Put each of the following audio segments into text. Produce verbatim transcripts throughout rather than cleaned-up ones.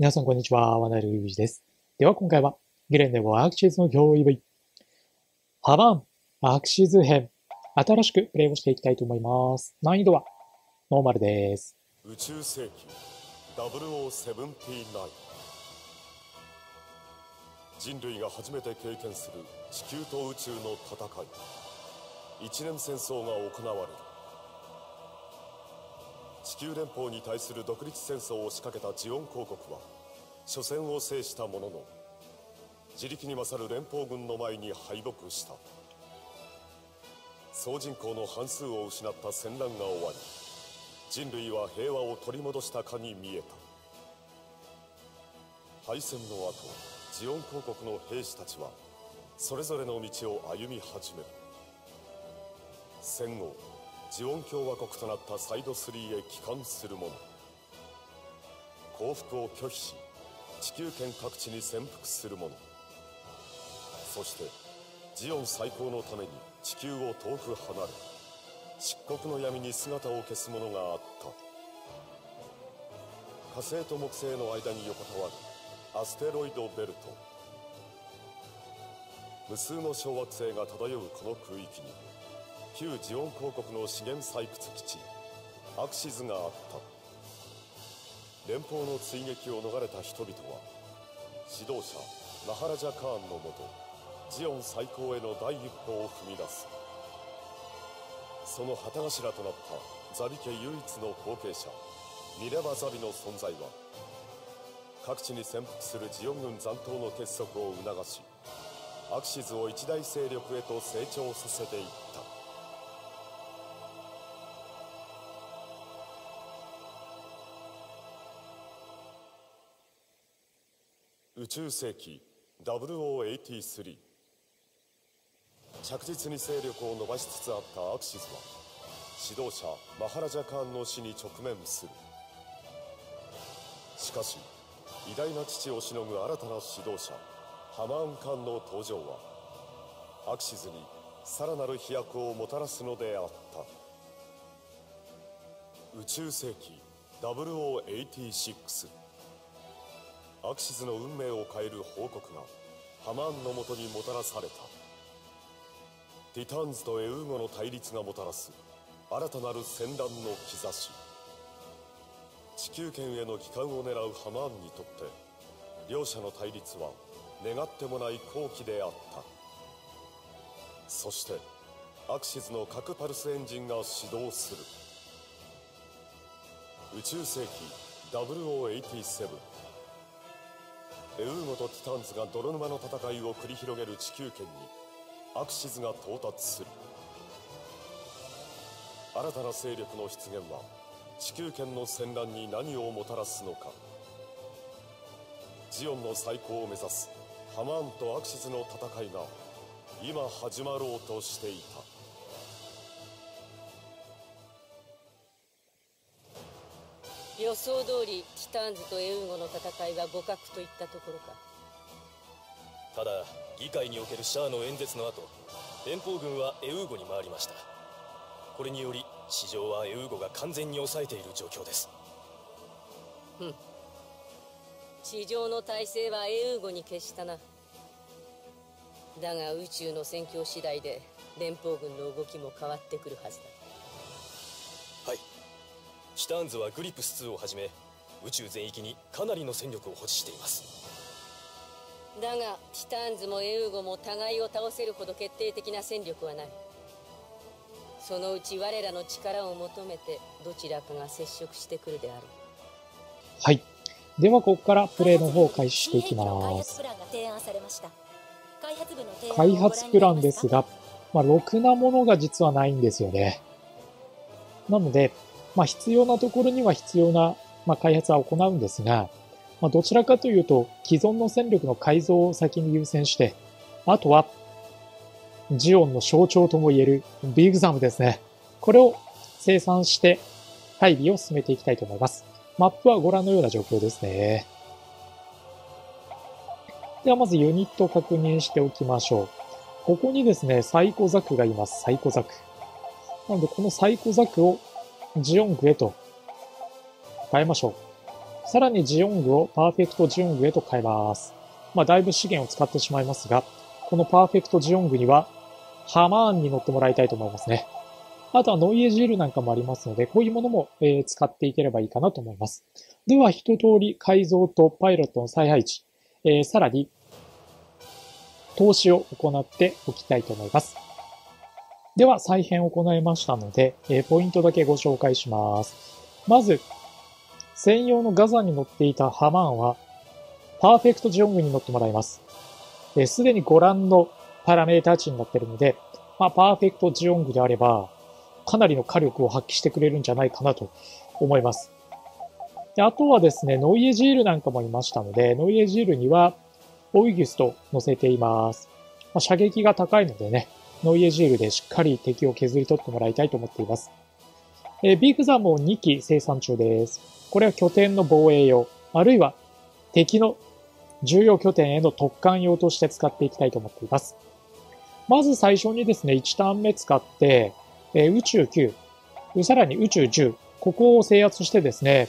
皆さんこんにちは、ワナルユージです。では今回は、ゲレンデをアクシーズの憑依部位、ハバーン、アクシーズ編、新しくプレイをしていきたいと思います。難易度は、ノーマルです。宇宙世紀ゼロゼロななきゅう。人類が初めて経験する地球と宇宙の戦い、一年戦争が行われる。地球連邦に対する独立戦争を仕掛けたジオン公国は初戦を制したものの、自力に勝る連邦軍の前に敗北した。総人口の半数を失った戦乱が終わり、人類は平和を取り戻したかに見えた。敗戦の後、ジオン公国の兵士たちはそれぞれの道を歩み始める。戦後、ジオン共和国となったサイドスリーへ帰還する者、降伏を拒否し地球圏各地に潜伏する者、そしてジオン再興のために地球を遠く離れ漆黒の闇に姿を消す者があった。火星と木星の間に横たわるアステロイドベルト、無数の小惑星が漂うこの空域に旧ジオン公国の資源採掘基地アクシズがあった。連邦の追撃を逃れた人々は指導者マハラジャ・カーンのもとジオン再興への第一歩を踏み出す。その旗頭となったザビ家唯一の後継者ミレバ・ザビの存在は各地に潜伏するジオン軍残党の結束を促し、アクシズを一大勢力へと成長させていった。宇宙世紀ゼロゼロはちさん、着実に勢力を伸ばしつつあったアクシズは指導者マハラジャ・カーンの死に直面する。しかし偉大な父をしのぐ新たな指導者ハマーン・カーンの登場はアクシズにさらなる飛躍をもたらすのであった。宇宙世紀ゼロゼロはちろく、アクシズの運命を変える報告がハマーンのもとにもたらされた。ティターンズとエウーゴの対立がもたらす新たなる戦乱の兆し。地球圏への帰還を狙うハマーンにとって両者の対立は願ってもない好機であった。そしてアクシズの核パルスエンジンが始動する。宇宙世紀ゼロゼロはちなな、エウーゴとティターンズが泥沼の戦いを繰り広げる地球圏にアクシズが到達する。新たな勢力の出現は地球圏の戦乱に何をもたらすのか。ジオンの再興を目指すハマーンとアクシズの戦いが今始まろうとしていた。予想通りティターンズとエウーゴの戦いは互角といったところか。ただ議会におけるシャアの演説の後、連邦軍はエウーゴに回りました。これにより市場はエウーゴが完全に抑えている状況です。ふん、市場の体制はエウーゴに決したな。だが宇宙の戦況次第で連邦軍の動きも変わってくるはずだ。ティターンズはグリプスツーをはじめ宇宙全域にかなりの戦力を保持しています。だがティターンズもエウーゴも互いを倒せるほど決定的な戦力はない。そのうち我らの力を求めてどちらかが接触してくるである。はい、ではここからプレイの方を開始していきます。開発プランですが、まあ、ろくなものが実はないんですよね。なのでまあ必要なところには必要な、まあ、開発は行うんですが、まあ、どちらかというと既存の戦力の改造を先に優先して、あとはジオンの象徴ともいえるビグザムですね。これを生産して配備を進めていきたいと思います。マップはご覧のような状況ですね。ではまずユニットを確認しておきましょう。ここにですね、サイコザクがいます。サイコザク。なのでこのサイコザクをジオングへと変えましょう。さらにジオングをパーフェクトジオングへと変えます。まあ、だいぶ資源を使ってしまいますが、このパーフェクトジオングには、ハマーンに乗ってもらいたいと思いますね。あとはノイエジールなんかもありますので、こういうものも使っていければいいかなと思います。では、一通り改造とパイロットの再配置、えー、さらに投資を行っておきたいと思います。では、再編を行いましたので、えー、ポイントだけご紹介します。まず、専用のガザに乗っていたハマーンは、パーフェクトジオングに乗ってもらいます。えー、すでにご覧のパラメータ値になっているので、まあ、パーフェクトジオングであれば、かなりの火力を発揮してくれるんじゃないかなと思います。で、あとはですね、ノイエジールなんかもいましたので、ノイエジールにはオイギュスト乗せています。まあ、射撃が高いのでね、ノイエジールでしっかり敵を削り取ってもらいたいと思っています。えー、ビークザもにき生産中です。これは拠点の防衛用、あるいは敵の重要拠点への突貫用として使っていきたいと思っています。まず最初にですね、いちターン目使って、え宇宙きゅう、さらに宇宙じゅう、ここを制圧してですね、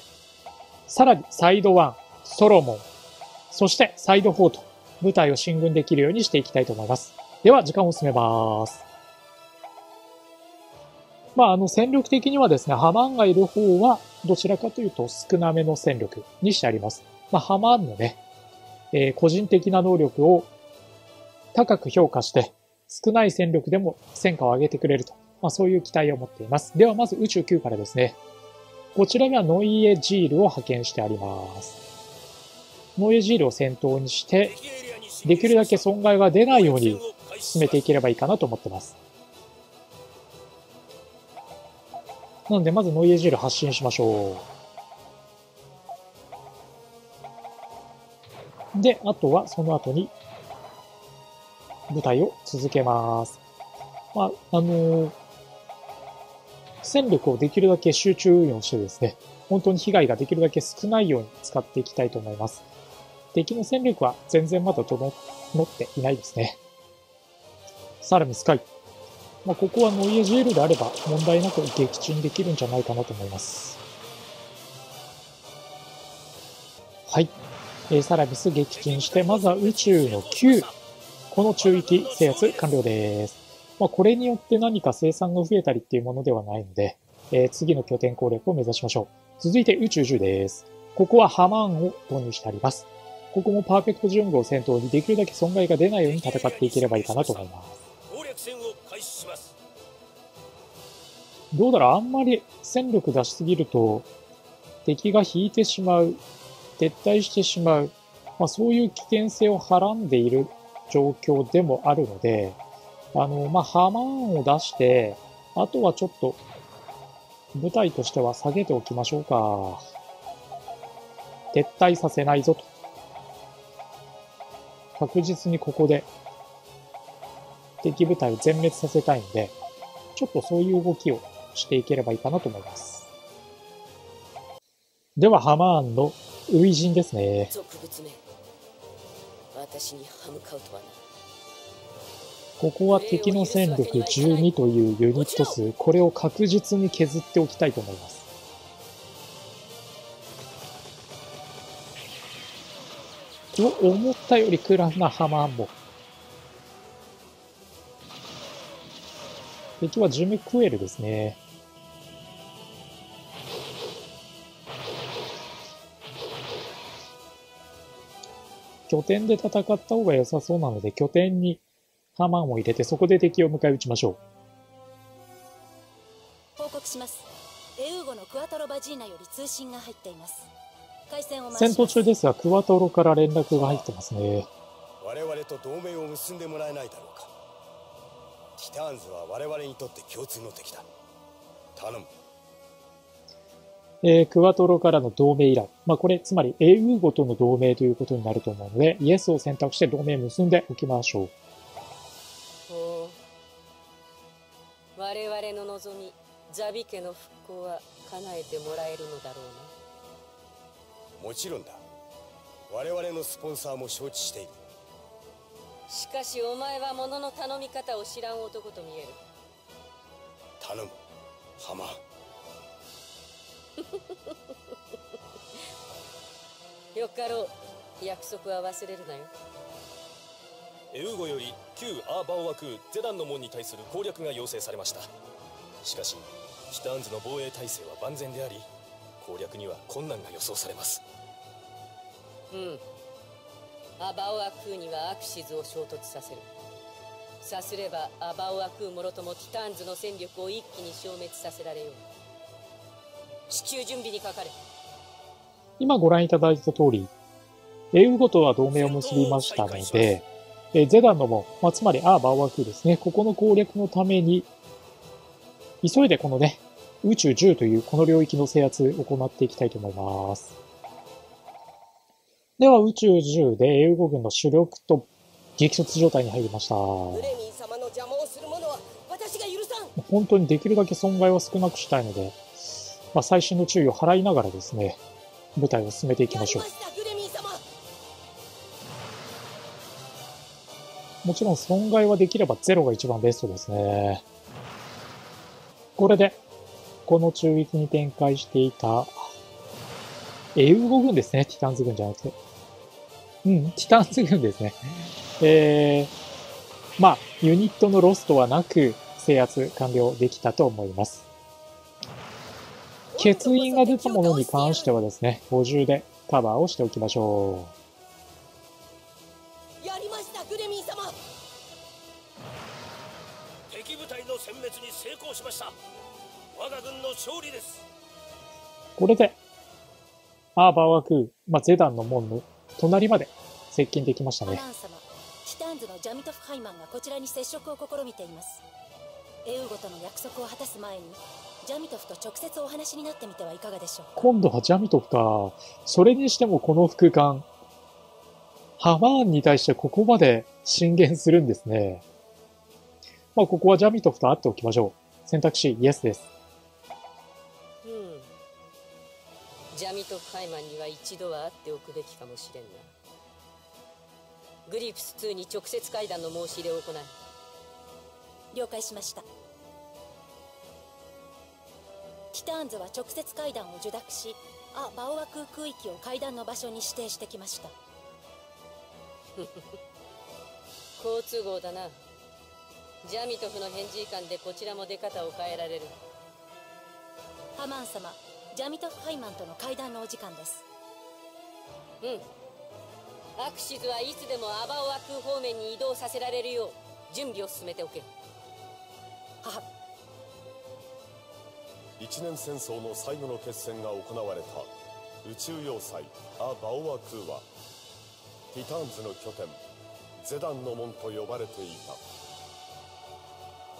さらにサイドいち、ソロモン、そしてサイドよんと部隊を進軍できるようにしていきたいと思います。では、時間を進めます。まあ、あの、戦力的にはですね、ハマーンがいる方は、どちらかというと少なめの戦力にしてあります。まあ、ハマーンのね、えー、個人的な能力を高く評価して、少ない戦力でも戦果を上げてくれると。まあ、そういう期待を持っています。では、まず宇宙きゅうからですね。こちらにはノイエジールを派遣してあります。ノイエジールを先頭にして、できるだけ損害が出ないように進めていければいいかなと思ってます。なので、まずノイエジール発進しましょう。で、あとはその後に、部隊を続けます。まあ、あのー、戦力をできるだけ集中運用してですね、本当に被害ができるだけ少ないように使っていきたいと思います。敵の戦力は全然まだ整っていないですね。さらにスカイ。まあ、ここはノイエジールであれば問題なく撃沈できるんじゃないかなと思います。はい。えー、サラビス撃沈して、まずは宇宙のきゅう。この中域制圧完了です。まあ、これによって何か生産が増えたりっていうものではないので、えー、次の拠点攻略を目指しましょう。続いて宇宙じゅうです。ここはハマーンを投入してあります。ここもパーフェクトジオングを先頭にできるだけ損害が出ないように戦っていければいいかなと思います。どうだろう、あんまり戦力出しすぎると、敵が引いてしまう、撤退してしまう、まあ、そういう危険性をはらんでいる状況でもあるので、あの、まあ、ハマーンを出して、あとはちょっと、部隊としては下げておきましょうか。撤退させないぞと。確実にここで、敵部隊を全滅させたいので、ちょっとそういう動きをしていければいいかなと思います。では、ハマーンの初陣ですね。ここは敵の戦力じゅうにというユニット数、これを確実に削っておきたいと思います。と思ったよりクラフなハマーンも。敵はジムクエルですね。拠点で戦った方が良さそうなので、拠点にハマーンを入れて、そこで敵を迎え撃ちましょう。報告します。エウーゴのクアトロバジーナより通信が入っています。回線を戦闘中ですが、クアトロから連絡が入ってますね。我々と同盟を結んでもらえないだろうか。ティターンズは我々にとって共通の敵だ。頼む。えー、クアトロからの同盟依頼。まあ、これ、つまりエウーゴとの同盟ということになると思うので、イエスを選択して同盟結んでおきましょう。我々の望み、ザビ家の復興は叶えてもらえるのだろうな。もちろんだ。我々のスポンサーも承知している。しかしお前は物の頼み方を知らん男と見える。頼む、ハマーン。よかろう。約束は忘れるなよ。エウゴより旧アーバオワクーゼダンの門に対する攻略が要請されました。しかしシターンズの防衛体制は万全であり、攻略には困難が予想されます。うん、アバオワクーにはアクシズを衝突させる。さすればアバオワクーもろともティターンズの戦力を一気に消滅させられよう。至急準備にかかれ。今ご覧いただいた通り、エウゴとは同盟を結びましたので、えゼダンの門、まあ、つまりアーバオワクーですね、ここの攻略のために急いでこのね、宇宙じゅうというこの領域の制圧を行っていきたいと思います。では宇宙じゅうでエウゴ軍の主力と激突状態に入りました。本当にできるだけ損害は少なくしたいので、まあ、最新の注意を払いながらですね、舞台を進めていきましょう。もちろん損害はできればゼロが一番ベストですね。これでこの中域に展開していたエウゴ軍ですね、ティターンズ軍じゃなくて、うん、ティターンズ軍ですね。えー、まあユニットのロストはなく制圧完了できたと思います。欠員が出たものに関してはですね、ごじゅうでカバーをしておきましょう。これでアーバーワクー、まあ、ゼダンの門の隣まで接近できましたね。ティターンズのジャミトフハイマンがこちらに接触を試みています。エウゴとの約束を果たす前にジャミトフと直接お話になってみてはいかがでしょう。今度はジャミトフか。それにしてもこの副官ハマーンに対してここまで進言するんですね。まあここはジャミトフと会っておきましょう。選択肢イエスです。うん、ジャミトフハイマンには一度は会っておくべきかもしれんな。グリプスツーに直接会談の申し入れを行い。了解しました。ティターンズは直接会談を受諾し、ア・バオワクー空域を会談の場所に指定してきました。好都合だな。ジャミトフの返事以下でこちらも出方を変えられる。ハマン様、ジャミトフハイマンとの会談のお時間です。うん、アクシズはいつでもアバオワクー方面に移動させられるよう準備を進めておけ。はは。一年戦争の最後の決戦が行われた宇宙要塞ア・バオワクーはティターンズの拠点ゼダンの門と呼ばれていた。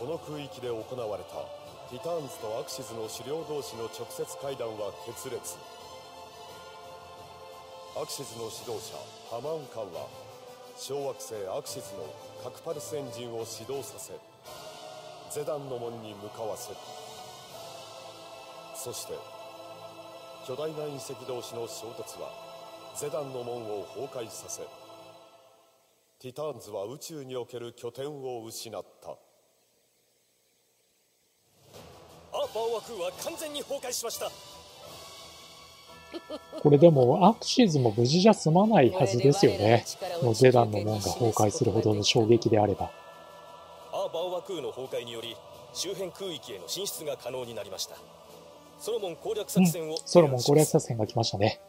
この空域で行われたティターンズとアクシズの首領同士の直接会談は決裂。アクシズの指導者ハマーンカンは小惑星アクシズの核パルスエンジンを始動させ、ゼダンの門に向かわせる。そして巨大な隕石同士の衝突はゼダンの門を崩壊させ、ティターンズは宇宙における拠点を失った。アーバオワクーは完全に崩壊しました。これでもアクシズも無事じゃ済まないはずですよね。もうゼダンの門が崩壊するほどの衝撃であれば。アーバオワクーの崩壊により周辺空域への進出が可能になりました。ソロモン攻略作戦を、うん、ソロモン攻略作戦が来ましたね。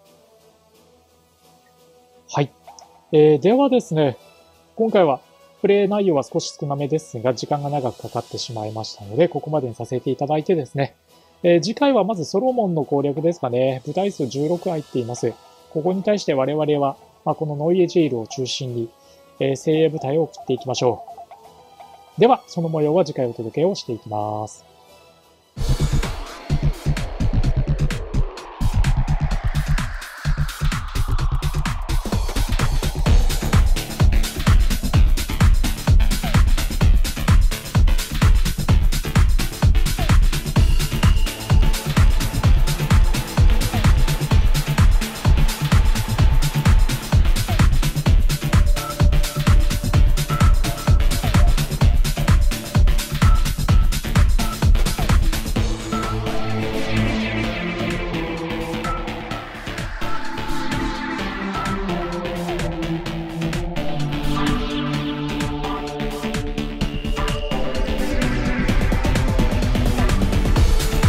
はい、えー、ではですね、今回はプレイ内容は少し少なめですが、時間が長くかかってしまいましたので、ここまでにさせていただいてですね、えー、次回はまずソロモンの攻略ですかね。部隊数じゅうろく入っています。ここに対して我々は、まあ、このノイエジェイルを中心に、えー、精鋭部隊を送っていきましょう。では、その模様は次回お届けをしていきます。